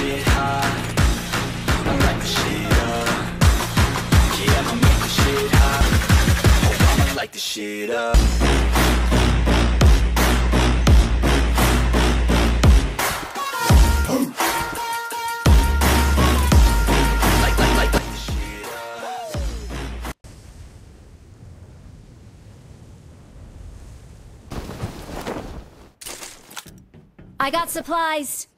shit hot. I'm lighting shit up. Yeah, I'ma make this shit hot. Oh, I'ma light this shit up. I got supplies.